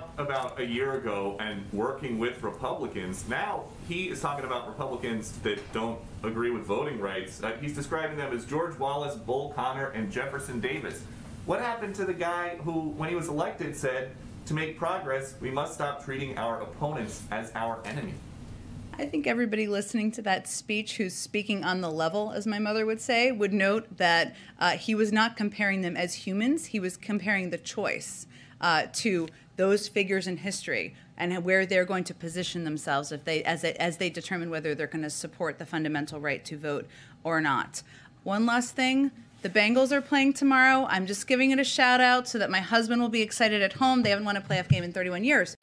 talked about a year ago and working with Republicans. Now he is talking about Republicans that don't agree with voting rights. He's describing them as George Wallace, Bull Connor, and Jefferson Davis. What happened to the guy who, when he was elected, said, to make progress, we must stop treating our opponents as our enemy? I think everybody listening to that speech who's speaking on the level, as my mother would say, would note that he was not comparing them as humans. He was comparing the choice to those figures in history and where they're going to position themselves if they, as they determine whether they're going to support the fundamental right to vote or not. One last thing. The Bengals are playing tomorrow. I'm just giving it a shout out so that my husband will be excited at home. They haven't won a playoff game in 31 years.